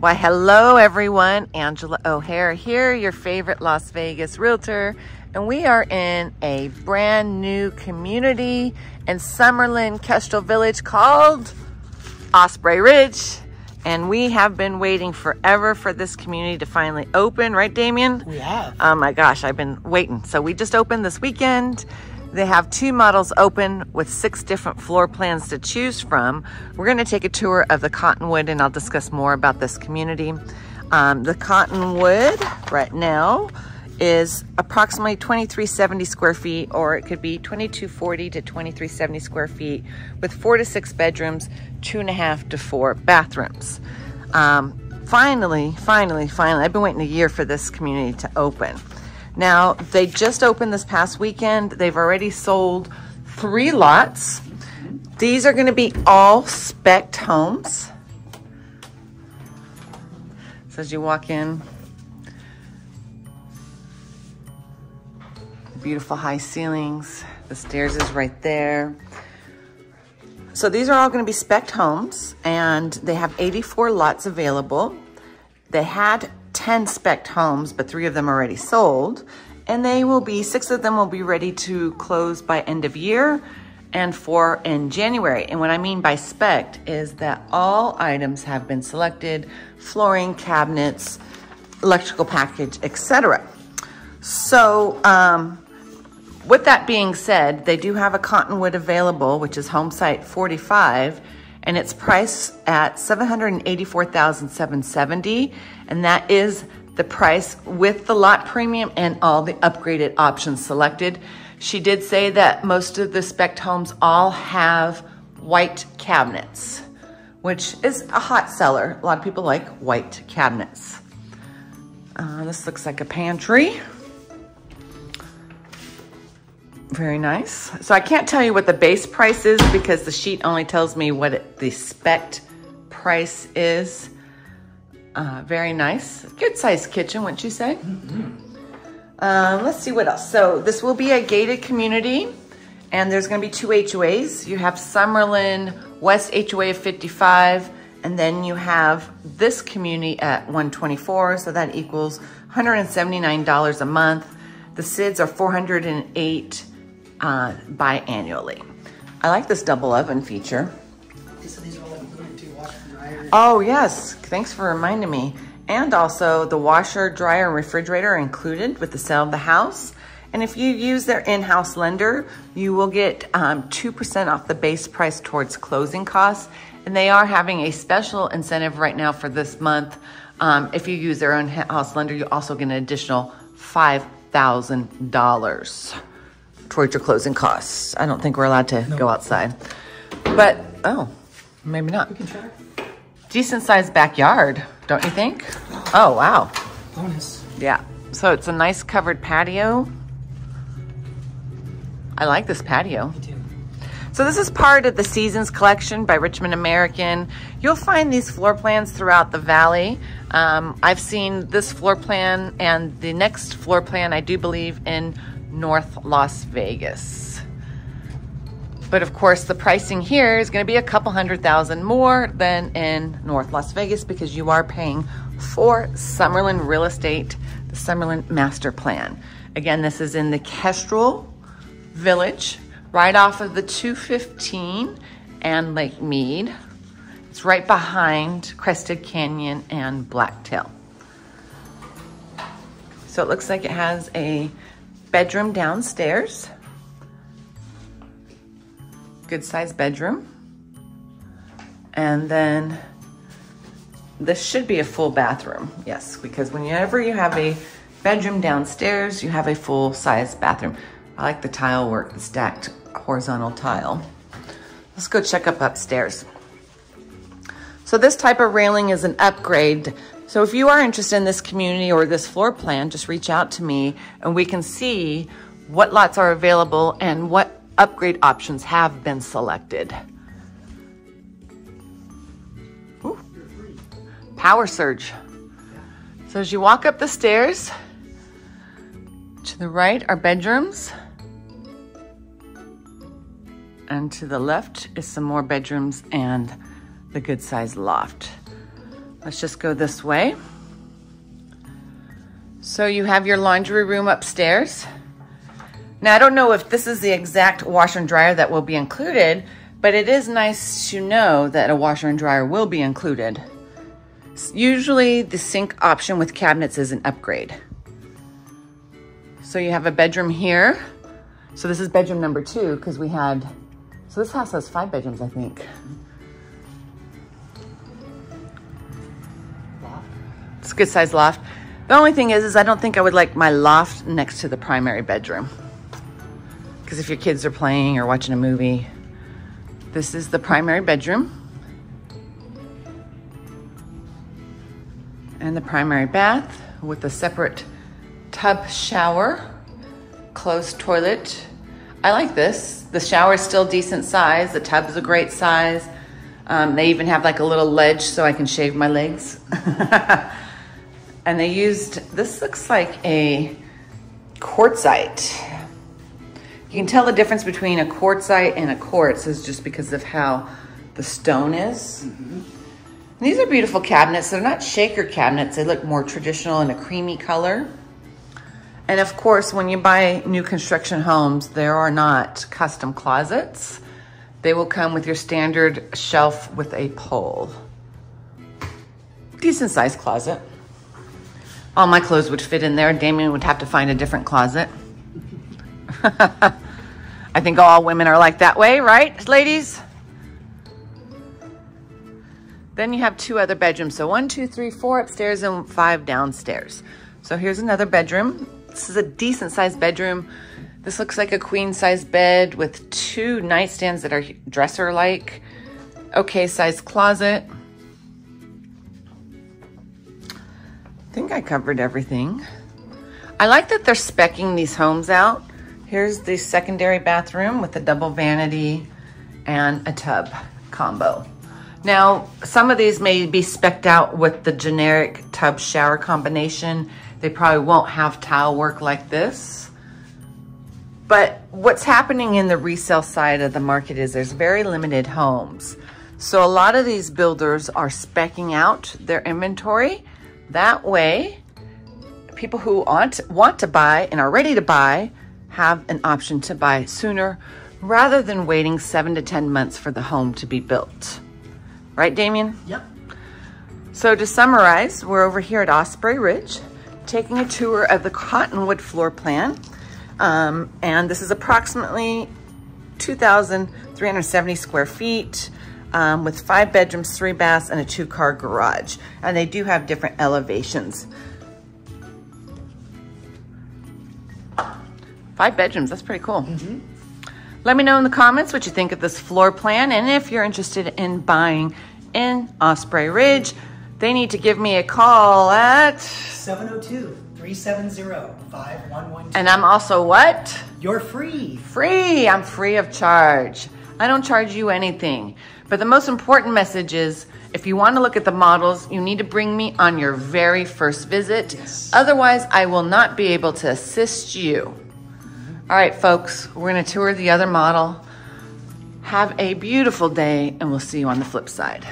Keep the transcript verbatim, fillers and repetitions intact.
Why, hello everyone, Angela O'Hare here, your favorite Las Vegas realtor, and we are in a brand new community in Summerlin, Kestrel Village called Osprey Ridge, and we have been waiting forever for this community to finally open, right Damien? We have. Oh my gosh, I've been waiting. So we just opened this weekend. They have two models open with six different floor plans to choose from. We're going to take a tour of the Cottonwood and I'll discuss more about this community. Um, the Cottonwood right now is approximately twenty-three seventy square feet, or it could be twenty-two forty to twenty-three seventy square feet with four to six bedrooms, two and a half to four bathrooms. Um, finally, finally, finally, I've been waiting a year for this community to open. Now, they just opened this past weekend. They've already sold three lots. These are gonna be all spec'd homes. So as you walk in, beautiful high ceilings, the stairs is right there. So these are all gonna be spec'd homes, and they have eighty-four lots available. They had ten spec'd homes, but three of them already sold, and they will be, six of them will be ready to close by end of year and four in January. And what I mean by spec'd is that all items have been selected: flooring, cabinets, electrical package, et cetera. So um, with that being said, they do have a Cottonwood available, which is home site forty-five, and it's priced at seven hundred eighty-four thousand seven hundred seventy dollars, and that is the price with the lot premium and all the upgraded options selected. She did say that most of the spec'd homes all have white cabinets, which is a hot seller. A lot of people like white cabinets. Uh, this looks like a pantry. Very nice. So I can't tell you what the base price is because the sheet only tells me what it, the spec'd price is. Uh, very nice. Good sized kitchen, wouldn't you say? Mm-hmm. um, let's see what else. So this will be a gated community, and there's going to be two H O As. You have Summerlin West H O A of fifty-five, and then you have this community at one twenty-four. So that equals one hundred seventy-nine dollars a month. The S I Ds are four hundred eight Uh, biannually. I like this double oven feature. So these are all included too, washer and dryer. Oh yes, thanks for reminding me. And also the washer, dryer, and refrigerator are included with the sale of the house. And if you use their in-house lender, you will get um, two percent off the base price towards closing costs. And they are having a special incentive right now for this month. Um, if you use their own house lender, you also get an additional five thousand dollars. Towards your closing costs. I don't think we're allowed to nope. go outside, but oh, maybe not. We can try. Decent sized backyard, don't you think? Oh wow. Bonus. Yeah. So it's a nice covered patio. I like this patio. Me too. So this is part of the Seasons Collection by Richmond American. You'll find these floor plans throughout the valley. Um, I've seen this floor plan and the next floor plan, I do believe, in North Las Vegas. But of course the pricing here is going to be a couple hundred thousand more than in North Las Vegas because you are paying for Summerlin real estate, the Summerlin master plan. Again, this is in the Kestrel Village, right off of the two fifteen and Lake Mead. It's right behind Crested Canyon and Blacktail. So it looks like it has a bedroom downstairs. Good sized bedroom. And then this should be a full bathroom. Yes, because whenever you have a bedroom downstairs, you have a full size bathroom. I like the tile work, the stacked horizontal tile. Let's go check up upstairs. So this type of railing is an upgrade. So if you are interested in this community or this floor plan, just reach out to me and we can see what lots are available and what upgrade options have been selected. Ooh. Power surge. So as you walk up the stairs, to the right are bedrooms, and to the left is some more bedrooms and the good sized loft. Let's just go this way. So you have your laundry room upstairs. Now, I don't know if this is the exact washer and dryer that will be included, but it is nice to know that a washer and dryer will be included. Usually the sink option with cabinets is an upgrade. So you have a bedroom here. So this is bedroom number two, because we had, so this house has five bedrooms, I think. It's a good sized loft. The only thing is, is I don't think I would like my loft next to the primary bedroom. Because if your kids are playing or watching a movie, this is the primary bedroom. And the primary bath with a separate tub shower, closed toilet. I like this. The shower is still decent size. The tub is a great size. Um, they even have like a little ledge so I can shave my legs. And they used, this looks like a quartzite. You can tell the difference between a quartzite and a quartz is just because of how the stone is. Mm-hmm. These are beautiful cabinets. They're not shaker cabinets. They look more traditional in a creamy color. And of course, when you buy new construction homes, there are not custom closets. They will come with your standard shelf with a pole. Decent sized closet. All my clothes would fit in there. Damien would have to find a different closet. I think all women are like that way, right, ladies? Then you have two other bedrooms. So one, two, three, four upstairs and five downstairs. So here's another bedroom. This is a decent sized bedroom. This looks like a queen size bed with two nightstands that are dresser-like. Okay sized closet. I think I covered everything. I like that they're specking these homes out. Here's the secondary bathroom with a double vanity and a tub combo. Now, some of these may be specced out with the generic tub shower combination. They probably won't have tile work like this. But what's happening in the resale side of the market is there's very limited homes. So a lot of these builders are speccing out their inventory. That way, people who want, want to buy and are ready to buy have an option to buy sooner rather than waiting seven to ten months for the home to be built. Right, Damien? Yep. So to summarize, we're over here at Osprey Ridge, taking a tour of the Cottonwood floor plan. Um, and this is approximately two thousand three hundred seventy square feet um, with five bedrooms, three baths, and a two car garage. And they do have different elevations. Five bedrooms, that's pretty cool. Mm-hmm. Let me know in the comments what you think of this floor plan and if you're interested in buying in Osprey Ridge. They need to give me a call at seven oh two, three seven zero, five one one two. And I'm also what? You're free. Free, I'm free of charge. I don't charge you anything. But the most important message is, if you want to look at the models, you need to bring me on your very first visit. Yes. Otherwise, I will not be able to assist you. All right, folks, we're gonna tour the other model. Have a beautiful day, and we'll see you on the flip side.